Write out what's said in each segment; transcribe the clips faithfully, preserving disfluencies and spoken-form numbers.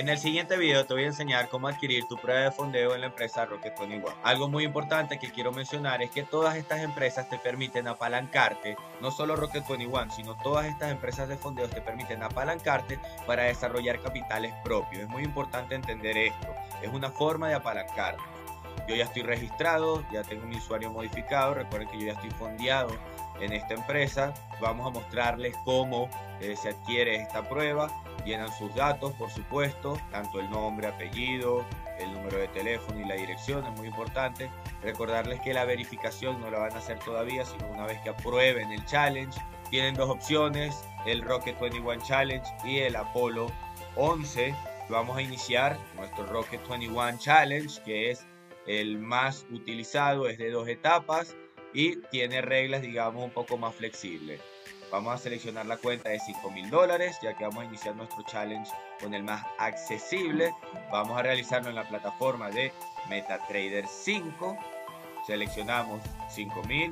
En el siguiente video te voy a enseñar cómo adquirir tu prueba de fondeo en la empresa Rocket veintiuno. Algo muy importante que quiero mencionar es que todas estas empresas te permiten apalancarte, no solo Rocket veintiuno, sino todas estas empresas de fondeos te permiten apalancarte para desarrollar capitales propios. Es muy importante entender esto, es una forma de apalancarte. Yo ya estoy registrado, ya tengo mi usuario modificado, recuerden que yo ya estoy fondeado en esta empresa. Vamos a mostrarles cómo eh, se adquiere esta prueba. Llenan sus datos, por supuesto, tanto el nombre, apellido, el número de teléfono y la dirección, es muy importante. Recordarles que la verificación no la van a hacer todavía, sino una vez que aprueben el challenge. Tienen dos opciones, el Rocket veintiuno Challenge y el Apollo once. Vamos a iniciar nuestro Rocket veintiuno Challenge, que es el más utilizado, es de dos etapas y tiene reglas, digamos, un poco más flexibles. Vamos a seleccionar la cuenta de cinco mil dólares, ya que vamos a iniciar nuestro challenge con el más accesible. Vamos a realizarlo en la plataforma de MetaTrader cinco. Seleccionamos cinco mil,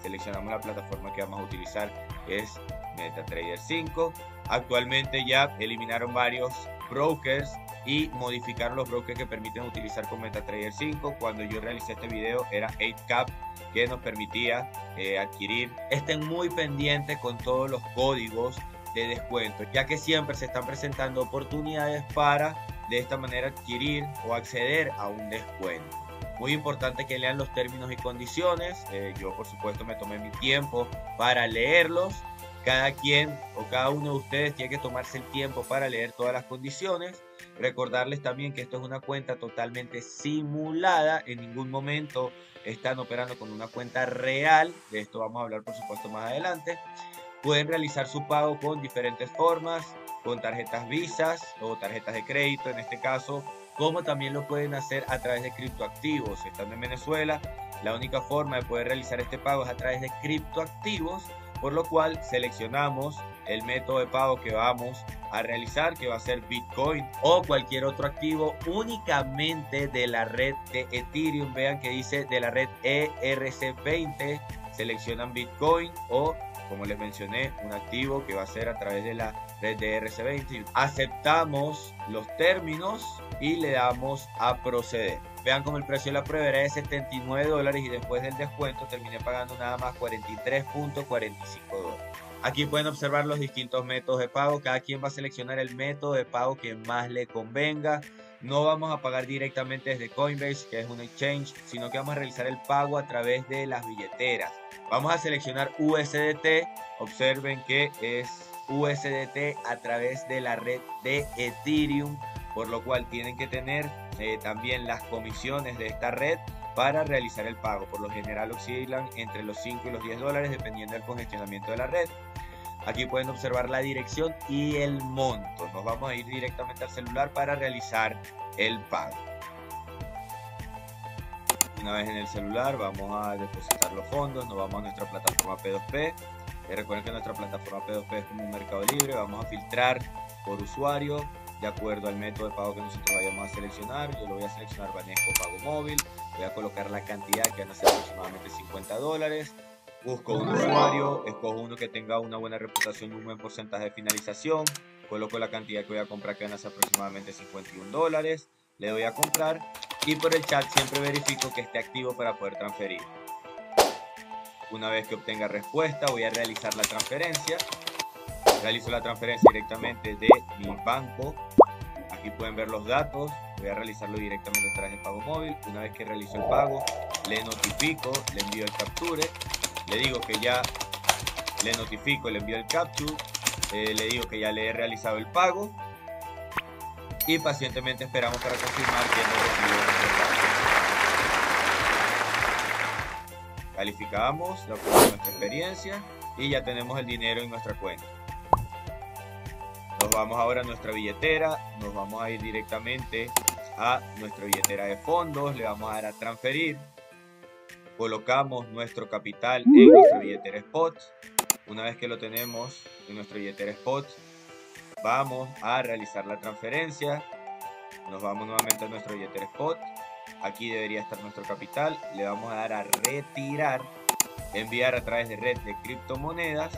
seleccionamos la plataforma que vamos a utilizar, que es MetaTrader cinco. Actualmente ya eliminaron varios brokers y modificaron los brokers que permiten utilizar con MetaTrader cinco. Cuando yo realicé este video era eight cap que nos permitía eh, adquirir. Estén muy pendientes con todos los códigos de descuento, ya que siempre se están presentando oportunidades para de esta manera adquirir o acceder a un descuento. Muy importante que lean los términos y condiciones. Eh, yo por supuesto me tomé mi tiempo para leerlos. Cada quien o cada uno de ustedes tiene que tomarse el tiempo para leer todas las condiciones. Recordarles también que esto es una cuenta totalmente simulada. En ningún momento están operando con una cuenta real. De esto vamos a hablar por supuesto más adelante. Pueden realizar su pago con diferentes formas, con tarjetas Visas o tarjetas de crédito en este caso, como también lo pueden hacer a través de criptoactivos. Estando en Venezuela, la única forma de poder realizar este pago es a través de criptoactivos, por lo cual seleccionamos el método de pago que vamos a realizar, que va a ser Bitcoin o cualquier otro activo únicamente de la red de Ethereum. Vean que dice de la red E R C veinte, seleccionan Bitcoin o, como les mencioné, un activo que va a ser a través de la red de E R C veinte. Aceptamos los términos y le damos a proceder. Vean como el precio de la prueba era de setenta y nueve dólares y después del descuento terminé pagando nada más cuarenta y tres punto cuarenta y cinco dólares. Aquí pueden observar los distintos métodos de pago. Cada quien va a seleccionar el método de pago que más le convenga. No vamos a pagar directamente desde Coinbase, que es un exchange, sino que vamos a realizar el pago a través de las billeteras. Vamos a seleccionar U S D T. Observen que es U S D T a través de la red de Ethereum, por lo cual tienen que tener eh, también las comisiones de esta red para realizar el pago. Por lo general oscilan entre los cinco y los diez dólares dependiendo del congestionamiento de la red. Aquí pueden observar la dirección y el monto. Nos vamos a ir directamente al celular para realizar el pago. Una vez en el celular vamos a depositar los fondos, nos vamos a nuestra plataforma P dos P. Y recuerden que nuestra plataforma P dos P es como un mercado libre. Vamos a filtrar por usuario de acuerdo al método de pago que nosotros vayamos a seleccionar. Yo lo voy a seleccionar Banesco Pago Móvil. Voy a colocar la cantidad, que van a ser aproximadamente cincuenta dólares. Busco un usuario, escojo uno que tenga una buena reputación y un buen porcentaje de finalización. Coloco la cantidad que voy a comprar, que van a ser aproximadamente cincuenta y un dólares. Le doy a comprar y por el chat siempre verifico que esté activo para poder transferir. Una vez que obtenga respuesta voy a realizar la transferencia. Realizo la transferencia directamente de mi banco. Aquí pueden ver los datos. Voy a realizarlo directamente a través de pago móvil. Una vez que realizo el pago, le notifico, le envío el capture. Le digo que ya le notifico, le envío el capture. Eh, le digo que ya le he realizado el pago. Y pacientemente esperamos para confirmar que hemos recibido nuestro pago. Calificamos la prueba de nuestra experiencia y ya tenemos el dinero en nuestra cuenta. Nos vamos ahora a nuestra billetera, nos vamos a ir directamente a nuestra billetera de fondos, le vamos a dar a transferir, colocamos nuestro capital en nuestra billetera spot. Una vez que lo tenemos en nuestra billetera spot, vamos a realizar la transferencia, nos vamos nuevamente a nuestra billetera spot, aquí debería estar nuestro capital, le vamos a dar a retirar, enviar a través de red de criptomonedas.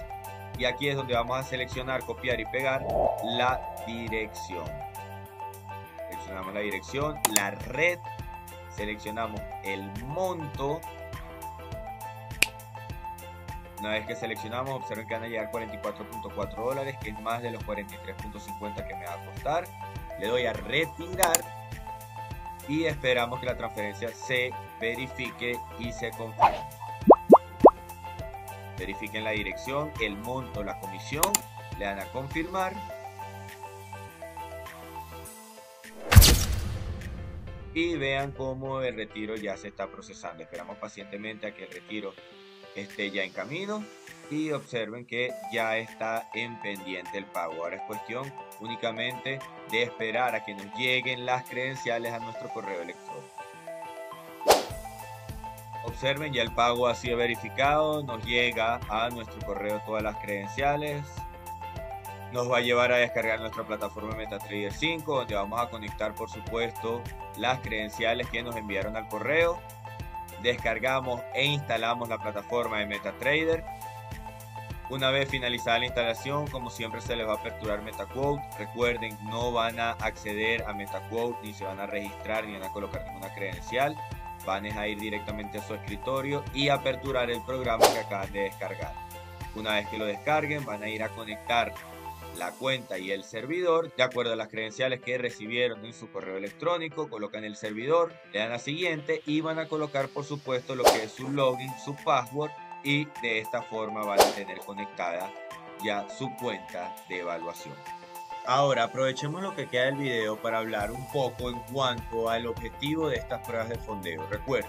Y aquí es donde vamos a seleccionar, copiar y pegar la dirección. seleccionamos la dirección, la red, seleccionamos el monto. Una vez que seleccionamos, observen que van a llegar cuarenta y cuatro punto cuatro dólares, que es más de los cuarenta y tres punto cincuenta que me va a costar. Le doy a retirar y esperamos que la transferencia se verifique y se confirme. Verifiquen la dirección, el monto, la comisión, le dan a confirmar. Y vean cómo el retiro ya se está procesando. Esperamos pacientemente a que el retiro esté ya en camino y observen que ya está en pendiente el pago. Ahora es cuestión únicamente de esperar a que nos lleguen las credenciales a nuestro correo electrónico. Observen, ya el pago ha sido verificado, nos llega a nuestro correo todas las credenciales. Nos va a llevar a descargar nuestra plataforma MetaTrader cinco, donde vamos a conectar, por supuesto, las credenciales que nos enviaron al correo. Descargamos e instalamos la plataforma de MetaTrader. Una vez finalizada la instalación, como siempre, se les va a aperturar MetaQuote. Recuerden, no van a acceder a MetaQuote, ni se van a registrar, ni van a colocar ninguna credencial. Van a ir directamente a su escritorio y aperturar el programa que acaban de descargar. Una vez que lo descarguen, van a ir a conectar la cuenta y el servidor de acuerdo a las credenciales que recibieron en su correo electrónico. Colocan el servidor, le dan a siguiente y van a colocar, por supuesto, lo que es su login, su password, y de esta forma van a tener conectada ya su cuenta de evaluación. Ahora aprovechemos lo que queda del video para hablar un poco en cuanto al objetivo de estas pruebas de fondeo. Recuerden,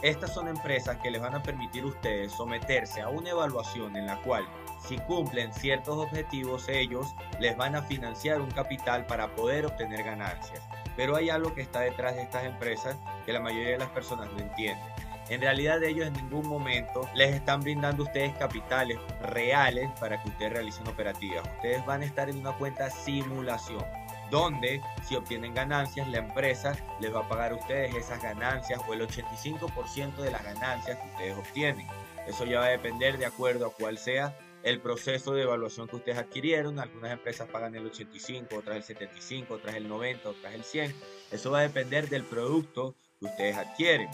estas son empresas que les van a permitir a ustedes someterse a una evaluación en la cual, si cumplen ciertos objetivos, ellos les van a financiar un capital para poder obtener ganancias. Pero hay algo que está detrás de estas empresas que la mayoría de las personas no entienden. En realidad, ellos en ningún momento les están brindando a ustedes capitales reales para que ustedes realicen operativas. Ustedes van a estar en una cuenta simulación, donde si obtienen ganancias, la empresa les va a pagar a ustedes esas ganancias o el ochenta y cinco por ciento de las ganancias que ustedes obtienen. Eso ya va a depender de acuerdo a cuál sea el proceso de evaluación que ustedes adquirieron. Algunas empresas pagan el ochenta y cinco, otras el setenta y cinco, otras el noventa, otras el cien. Eso va a depender del producto que ustedes adquieren.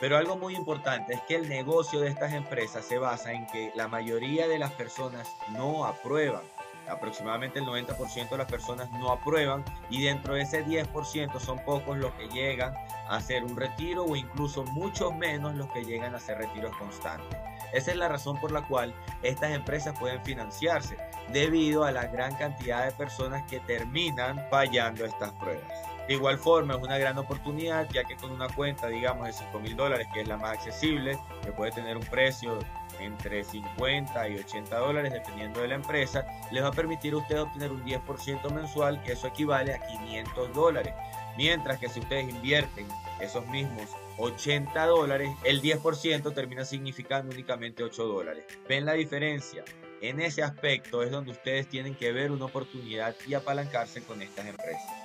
Pero algo muy importante es que el negocio de estas empresas se basa en que la mayoría de las personas no aprueban. Aproximadamente el noventa por ciento de las personas no aprueban, y dentro de ese diez por ciento son pocos los que llegan a hacer un retiro, o incluso muchos menos los que llegan a hacer retiros constantes. Esa es la razón por la cual estas empresas pueden financiarse, debido a la gran cantidad de personas que terminan fallando estas pruebas. De igual forma, es una gran oportunidad, ya que con una cuenta, digamos, de cinco mil dólares, que es la más accesible, que puede tener un precio entre cincuenta y ochenta dólares dependiendo de la empresa, les va a permitir a ustedes obtener un diez por ciento mensual, que eso equivale a quinientos dólares. Mientras que si ustedes invierten esos mismos ochenta dólares, el diez por ciento termina significando únicamente ocho dólares. ¿Ven la diferencia? En ese aspecto es donde ustedes tienen que ver una oportunidad y apalancarse con estas empresas.